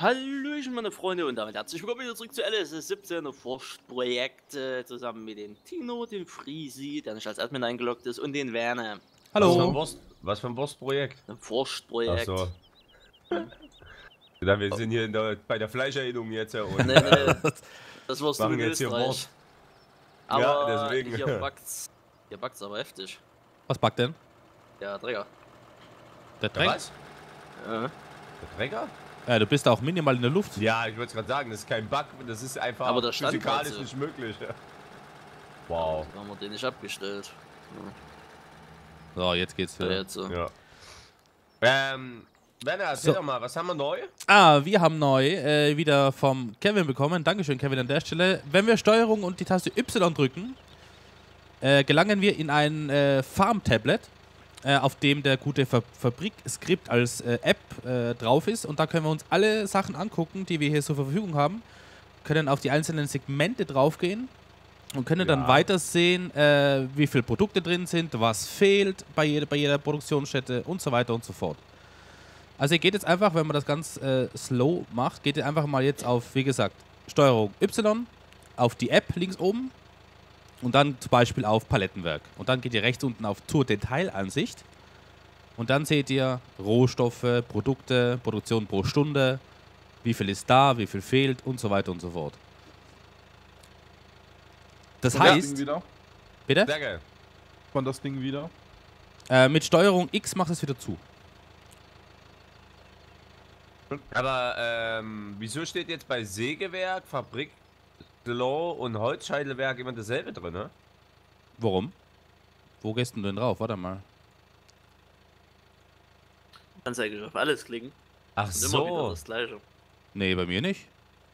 Hallöchen meine Freunde und damit herzlich willkommen wieder zurück zu LS17 Forstprojekt zusammen mit dem Tino, dem Friesi, der nicht als Admin eingeloggt ist, und den Werner. Hallo! Was für ein Forstprojekt? Ein Forstprojekt. Achso. Ja, wir sind hier bei der Fleischerinnung jetzt. Und, nee, das war's nur in Österreich. Aber ja, deswegen. Hier backt's aber heftig. Was backt denn? Der Träger. Der Träger? Ja. Der Träger? Ja, du bist auch minimal in der Luft. Ja, ich wollte gerade sagen, das ist kein Bug, das ist einfach aber der physikalisch nicht möglich. Ja. Wow. Haben wir den nicht abgestellt. Ja. So, jetzt geht's wieder. Ja, jetzt so. Ja. Werner, erzähl doch mal, was haben wir neu? Ah, wir haben neu wieder vom Kevin bekommen. Dankeschön, Kevin, an der Stelle. Wenn wir Steuerung und die Taste Y drücken, gelangen wir in ein Farm-Tablet, auf dem der gute Fabrikskript als App drauf ist, und da können wir uns alle Sachen angucken, die wir hier zur Verfügung haben, können auf die einzelnen Segmente draufgehen und können dann weiter sehen, wie viele Produkte drin sind, was fehlt bei jeder Produktionsstätte und so weiter und so fort. Also ihr geht jetzt einfach, wenn man das ganz slow macht, geht ihr einfach mal jetzt auf, wie gesagt, Steuerung Y, auf die App links oben, und dann zum Beispiel auf Palettenwerk. Und dann geht ihr rechts unten auf Zur Detailansicht. Und dann seht ihr Rohstoffe, Produkte, Produktion pro Stunde, wie viel ist da, wie viel fehlt und so weiter und so fort. Das heißt... Bitte? Sehr geil. Kommt das Ding wieder? Mit Steuerung X macht es wieder zu. Aber wieso steht jetzt bei Sägewerk, Fabrik... und Holzscheidelwerk immer dasselbe drin, ne? Warum? Wo gehst du denn drauf? Warte mal. Kannst eigentlich auf alles klicken. Ach so. Immer wieder das Gleiche. Nee, bei mir nicht.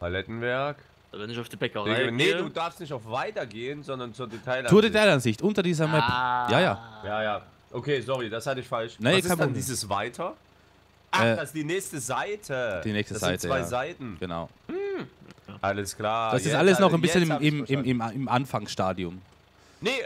Palettenwerk. Wenn ich auf die Bäckerei gehe. Nee, du darfst nicht auf weitergehen, sondern zur Detailansicht. Zur Detailansicht, unter dieser Map. Ja, ja. Ja, ja. Okay, sorry, das hatte ich falsch. Nee, was ist dann dieses Weiter? Ach, das ist die nächste Seite. Die nächste Seite, ja. Das sind zwei Seiten. Genau. Hm. Alles klar. Das ist alles noch ein bisschen im Anfangsstadium. Nee,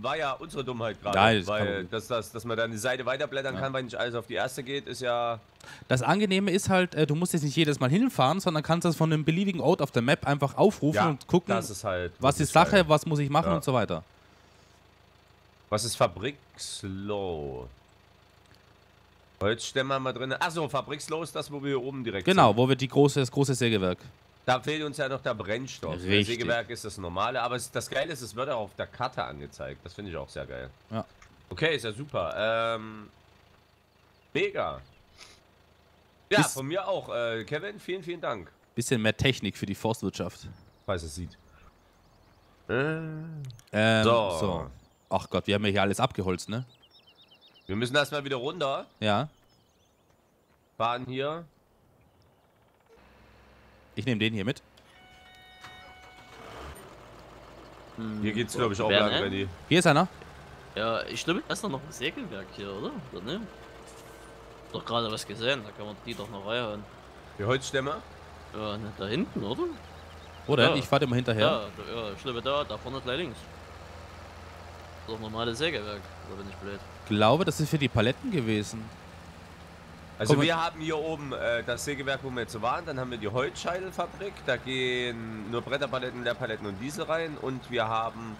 war ja unsere Dummheit gerade. Nein, weil dass man dann die Seite weiterblättern kann, weil nicht alles auf die erste geht, ist ja... Das Angenehme ist halt, du musst jetzt nicht jedes Mal hinfahren, sondern kannst das von einem beliebigen Ort auf der Map einfach aufrufen und gucken, das ist halt, was ist Sache, was muss ich machen und so weiter. Was ist Fabrikslow? Holzstämme haben wir drin. Achso, Fabrikslow ist das, wo wir hier oben direkt sind. Genau, wo wir das große Sägewerk... Da fehlt uns ja noch der Brennstoff. Richtig. Das Sägewerk ist das normale, aber das Geile ist, es wird auch auf der Karte angezeigt. Das finde ich auch sehr geil. Ja. Okay, ist ja super. Mega. Ja, von mir auch. Kevin, vielen, vielen Dank. Bisschen mehr Technik für die Forstwirtschaft. Falls es sieht. So. Ach Gott, wir haben ja hier alles abgeholzt, ne? Wir müssen erstmal wieder runter. Ja. Fahren hier. Ich nehme den hier mit. Hier geht's, glaube ich, auch lang, Benny. Hier ist einer. Ja, ich glaube, erst noch ein Sägewerk hier, oder? Oder ne? Doch gerade was gesehen, da kann man die doch noch reinhauen. Die Holzstämme? Ja, ne, da hinten, oder? Oder? Ja. Ich fahre immer hinterher. Ja, ich glaube da vorne gleich links. Doch normale Sägewerk, da bin ich blöd. Ich glaube, das ist für die Paletten gewesen. Also wir haben hier oben das Sägewerk, wo wir jetzt waren, dann haben wir die Holzscheidelfabrik, da gehen nur Bretterpaletten, Leerpaletten und Diesel rein, und wir haben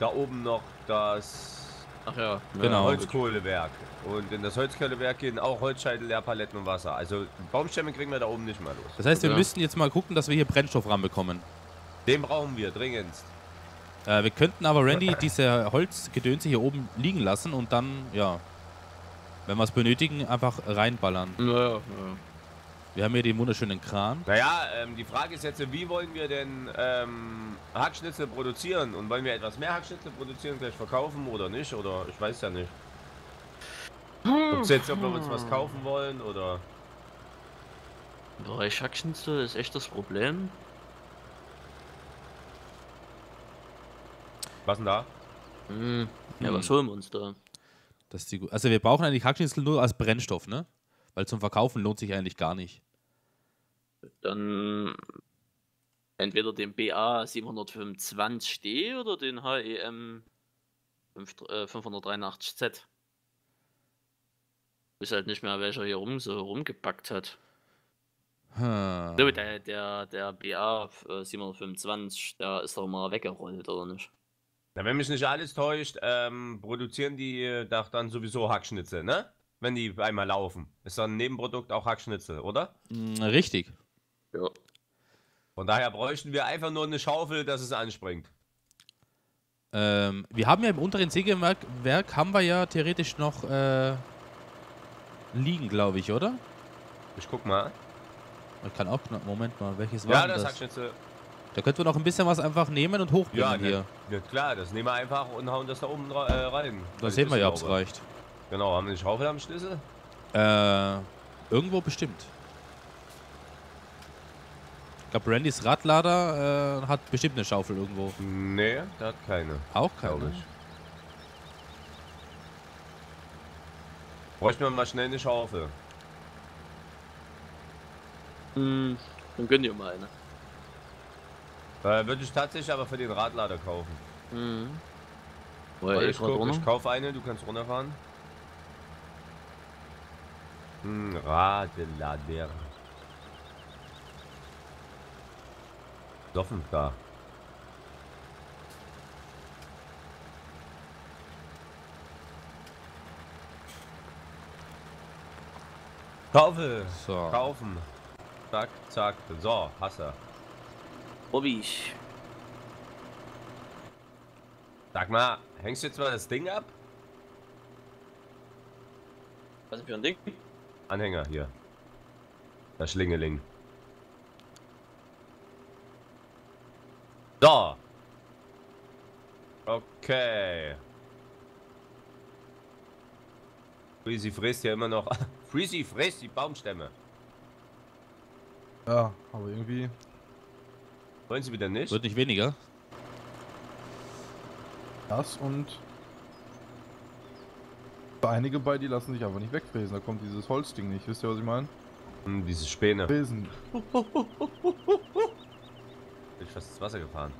da oben noch das Holzkohlewerk, und in das Holzkohlewerk gehen auch Holzscheidel, Leerpaletten und Wasser. Also Baumstämme kriegen wir da oben nicht mal los. Das heißt, wir müssten jetzt mal gucken, dass wir hier Brennstoff ranbekommen. Den brauchen wir dringend. Wir könnten aber, Randy, diese Holzgedönse hier oben liegen lassen und dann, wenn wir es benötigen, einfach reinballern. Ja. Wir haben hier den wunderschönen Kran. Naja, die Frage ist jetzt, wie wollen wir denn Hackschnitzel produzieren? Und wollen wir etwas mehr Hackschnitzel produzieren, gleich verkaufen oder nicht? Oder ich weiß ja nicht. Ob jetzt, ob wir uns was kaufen wollen oder... Bereich Hackschnitzel ist echt das Problem. Was denn da? Ja, was holen wir uns da? Das ist die, also wir brauchen eigentlich Hackschnitzel nur als Brennstoff, ne? Weil zum Verkaufen lohnt sich eigentlich gar nicht. Dann entweder den BA725D oder den HEM583Z. Ist halt nicht mehr, welcher hier so rumgepackt hat. Hm. So, der BA725, der ist doch mal weggerollt, oder nicht? Na, wenn mich nicht alles täuscht, produzieren die doch dann sowieso Hackschnitzel, ne? Wenn die einmal laufen. Ist dann ein Nebenprodukt auch Hackschnitzel, oder? Richtig. Ja. Von daher bräuchten wir einfach nur eine Schaufel, dass es anspringt. Wir haben ja im unteren Sägewerk haben wir ja theoretisch noch liegen, glaube ich, oder? Ich guck mal. Ich kann auch, Moment mal, welches war das? Ja, das Hackschnitzel. Da könnten wir noch ein bisschen was einfach nehmen und hochbringen hier. Ja, klar, das nehmen wir einfach und hauen das da oben rein. Das sehen wir ja, ob es reicht. Genau, haben wir eine Schaufel am Schlüssel? Irgendwo bestimmt. Ich glaube, Randys Radlader hat bestimmt eine Schaufel irgendwo. Nee, der hat keine. Auch keine? Bräuchten wir mal schnell eine Schaufel. Dann gönn dir mal eine. Würde ich tatsächlich aber für den Radlader kaufen. Mhm. Ich kaufe eine, du kannst runterfahren. Radlader. Soffen da. Schaufel! So. Kaufen! Zack, zack. So, Hasser. Bobby. Sag mal, hängst du jetzt mal das Ding ab? Was ist für ein Ding? Anhänger hier. Das Schlingeling. So. Okay. Freezy frisst ja immer noch. Freezy frisst die Baumstämme. Ja, aber irgendwie. Wollen sie wieder nicht? Wird nicht weniger. Das und einige bei, die lassen sich einfach nicht wegfräsen. Da kommt dieses Holzding nicht. Wisst ihr, was ich meine? Und diese Späne. Fräsen. Bin ich fast ins Wasser gefahren.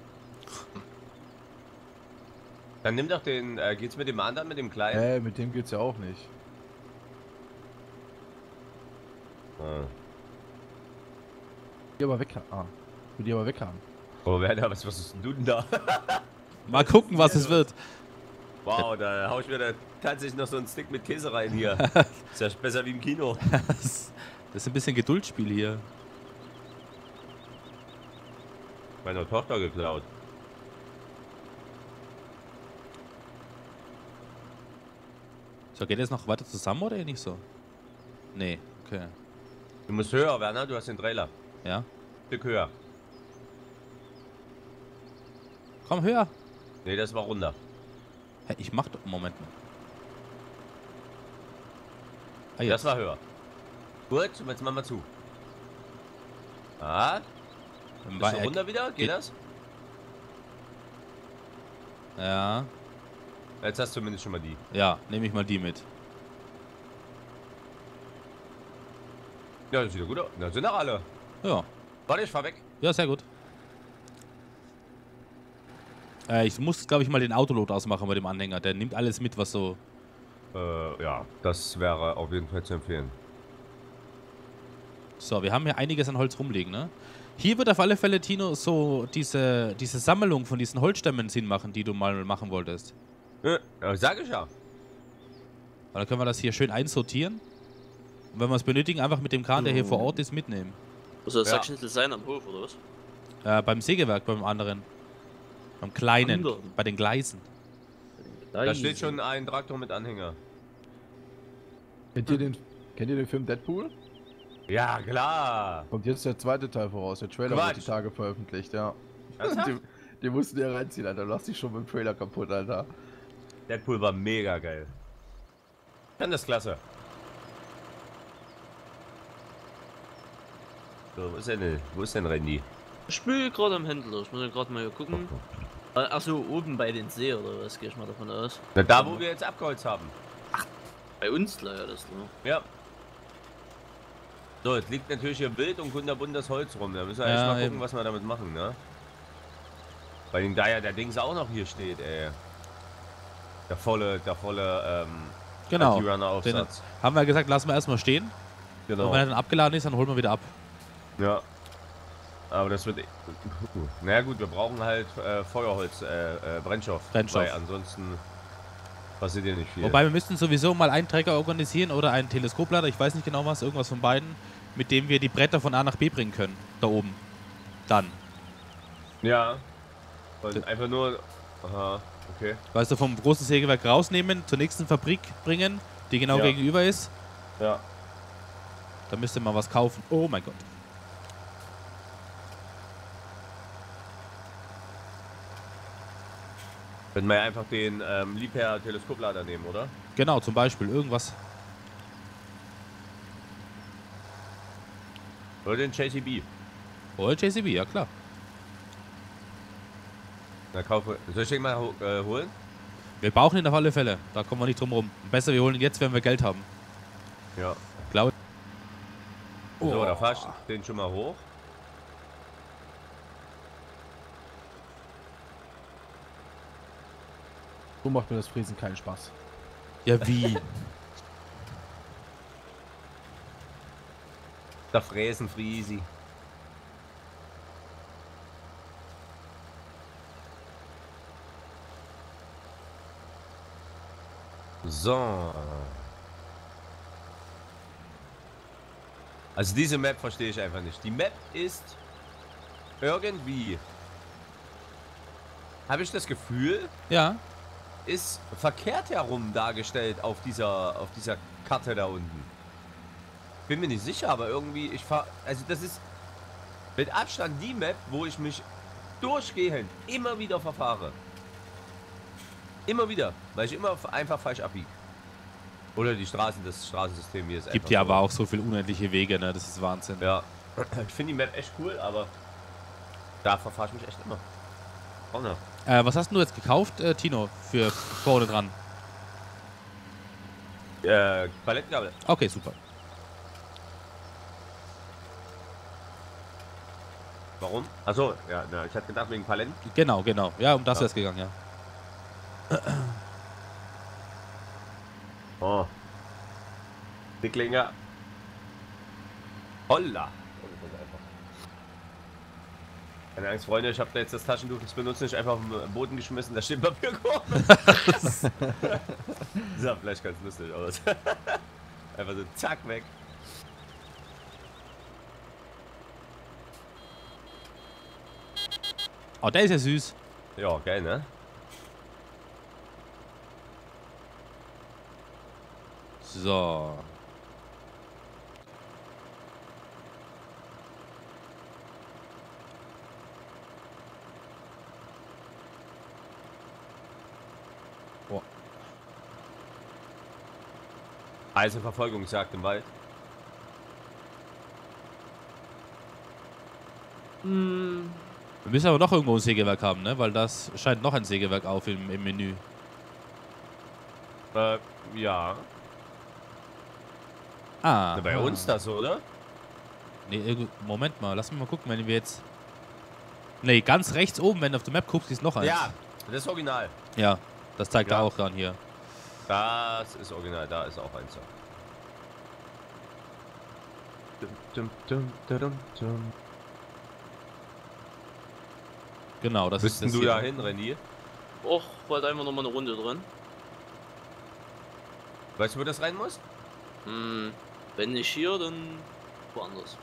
Dann nimm doch den. Geht's mit dem anderen, mit dem Kleinen? Nee, mit dem geht's ja auch nicht. Ah. Die aber weg haben. Oh, Werner, was ist denn du denn da? Mal gucken, was es wird. Wow, da hau ich mir da tatsächlich noch so einen Stick mit Käse rein hier. Ist ja besser wie im Kino. Das ist ein bisschen Geduldsspiel hier. Meiner Tochter geklaut. So, geht das noch weiter zusammen oder nicht so? Nee, okay. Du musst höher, Werner, du hast den Trailer. Ja. Stück höher. Komm höher. Nee, das war runter. Hey, ich mach doch... Moment mal. Ah, das war höher. Gut, jetzt machen wir zu. Ah. Bist du runter wieder? Geht das? Ja. Jetzt hast du zumindest schon mal die. Ja, nehme ich mal die mit. Ja, das sieht ja gut aus. Das sind doch alle. Ja. Warte, ich fahr weg. Ja, sehr gut. Ich muss, glaube ich, mal den Autolot ausmachen bei dem Anhänger. Der nimmt alles mit, was so... ja, das wäre auf jeden Fall zu empfehlen. So, wir haben hier einiges an Holz rumliegen, ne? Hier wird auf alle Fälle, Tino, so diese Sammlung von diesen Holzstämmen Sinn machen, die du mal machen wolltest. Ja, sag ich ja. Und dann können wir das hier schön einsortieren. Und wenn wir es benötigen, einfach mit dem Kahn, der hier vor Ort ist, mitnehmen. Muss das Hackschnitzel sein am Hof, oder was? Beim Sägewerk, beim anderen. Beim Kleinen, bei den Gleisen. Da steht schon ein Traktor mit Anhänger. Kennt ihr den Film Deadpool? Ja, klar. Kommt jetzt der zweite Teil voraus. Der Trailer wird die Tage veröffentlicht, ja. Die mussten ja reinziehen, Alter. Du hast dich schon mit dem Trailer kaputt, Alter. Deadpool war mega geil. Dann ist klasse. So, wo ist denn Randy? Ich bin gerade am Händler, ich muss ja gerade mal hier gucken. Achso, oben bei den See oder was, gehe ich mal davon aus. Na, da wo wir jetzt abgeholzt haben. Ach, bei uns leider das nur. Ja. So, jetzt liegt natürlich hier wild und kunterbunt das Holz rum. Da müssen wir eigentlich mal gucken, was wir damit machen, ne? Weil den da ja der Dings auch noch hier steht, ey. Der volle, genau. Den haben wir gesagt, lassen wir erstmal stehen. Genau. Und wenn er dann abgeladen ist, dann holen wir wieder ab. Ja. Aber das wird... Naja gut, wir brauchen halt Feuerholz, Brennstoff. Weil ansonsten passiert ja nicht viel. Wobei wir müssten sowieso mal einen Trecker organisieren oder einen Teleskoplader, ich weiß nicht genau was, irgendwas von beiden, mit dem wir die Bretter von A nach B bringen können. Da oben. Dann. Ja. Und einfach nur... Aha, okay. Weißt du, vom großen Sägewerk rausnehmen, zur nächsten Fabrik bringen, die genau gegenüber ist. Ja. Da müsste man was kaufen. Oh mein Gott. Wenn wir einfach den Liebherr Teleskoplader nehmen, oder? Genau, zum Beispiel irgendwas. Oder den JCB. Oder JCB, ja klar. Na, kaufe. Soll ich den mal holen? Wir brauchen ihn auf alle Fälle. Da kommen wir nicht drum rum. Besser, wir holen ihn jetzt, wenn wir Geld haben. Ja. Glaube ich. Oh. So, da fahr ich den schon mal hoch. So macht mir das Friesen keinen Spaß. Ja, wie? Da fräsen Friesi. So. Also diese Map verstehe ich einfach nicht. Die Map ist irgendwie... Habe ich das Gefühl? Ja. Ist verkehrt herum dargestellt auf dieser Karte da unten. Bin mir nicht sicher, aber irgendwie... ich fahr, also das ist mit Abstand die Map, wo ich mich durchgehend immer wieder verfahre. Immer wieder, weil ich immer einfach falsch abbiege. Oder die Straßen, das Straßensystem hier ist einfach... Gibt ja aber auch so viele unendliche Wege, ne? Das ist Wahnsinn. Ja, ich finde die Map echt cool, aber da verfahre ich mich echt immer. Oh, ne. Was hast du jetzt gekauft, Tino, für vorne dran? Palettengabel. Okay, super. Warum? Achso, ja, na, ich hatte gedacht wegen Paletten. Genau, genau. Ja, um das wäre es gegangen, ja. Oh. Die Klinge. Holla. Keine Angst, Freunde, ich habe da jetzt das Taschentuch, das benutze ich, einfach auf den Boden geschmissen, da steht Papierkorb. Das sah vielleicht ganz lustig aus. Einfach so zack weg. Oh, der ist ja süß. Ja, geil, ne? So. Oh. Eisenverfolgung sagt im Wald. Hm. Wir müssen aber noch irgendwo ein Sägewerk haben, ne? Weil das scheint noch ein Sägewerk auf im Menü. Ja. Ah. Na, bei uns das, oder? Nee, Moment mal, lass mich mal gucken, wenn wir jetzt... Nee, ganz rechts oben, wenn du auf der Map guckst, ist noch eins. Ja, das ist original. Ja, das zeigt da auch dran hier. Das ist original, da ist auch eins. Genau, das ist das. Bist du da hin, René? Och, war da einfach nochmal eine Runde drin. Weißt du, wo das rein muss? Hm, wenn nicht hier, dann woanders.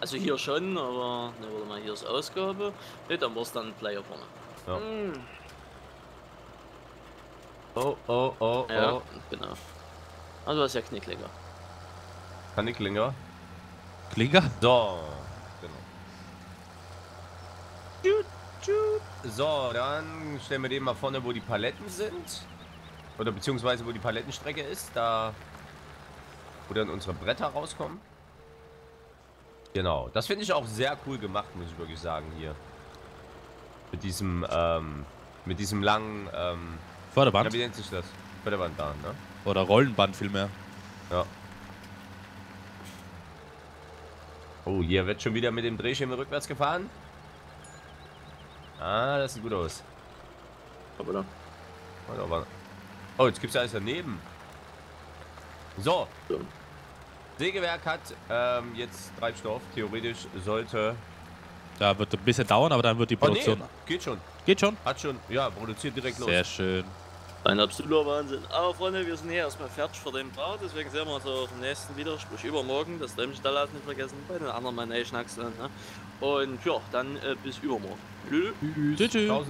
Also hier schon, aber ne, warte mal, hier ist Ausgabe. Ne, dann war es dann gleich hier vorne. Ja. Hm. Oh, oh, oh, ja, oh. Genau. Also du hast ja Knicklinger. Knicklinger? Klinger? So, genau. Tschut, tschut. So, dann stellen wir den mal vorne, wo die Paletten sind. Oder beziehungsweise wo die Palettenstrecke ist. Da... wo dann unsere Bretter rauskommen. Genau, das finde ich auch sehr cool gemacht, muss ich wirklich sagen, hier. Mit diesem langen, Förderband? Ja, wie nennt sich das? Förderband da, ne? Oder Rollenband vielmehr. Ja. Oh, hier wird schon wieder mit dem Drehschemel rückwärts gefahren. Ah, das sieht gut aus. Hoppala. Oh, jetzt gibt es ja alles daneben. So. Sägewerk hat jetzt Treibstoff. Theoretisch sollte... Da wird ein bisschen dauern, aber dann wird die Produktion... Oh, nee. Geht schon. Geht schon? Hat schon. Ja, produziert direkt los. Sehr schön. Ein absoluter Wahnsinn. Aber Freunde, wir sind hier erstmal fertig für den Bau. Deswegen sehen wir uns auch im nächsten wieder, sprich übermorgen. Das darf ich da nicht vergessen. Bei den anderen Mann, ey, Schnacksland, ne? Und ja, dann bis übermorgen. Tschüss. Tschüss.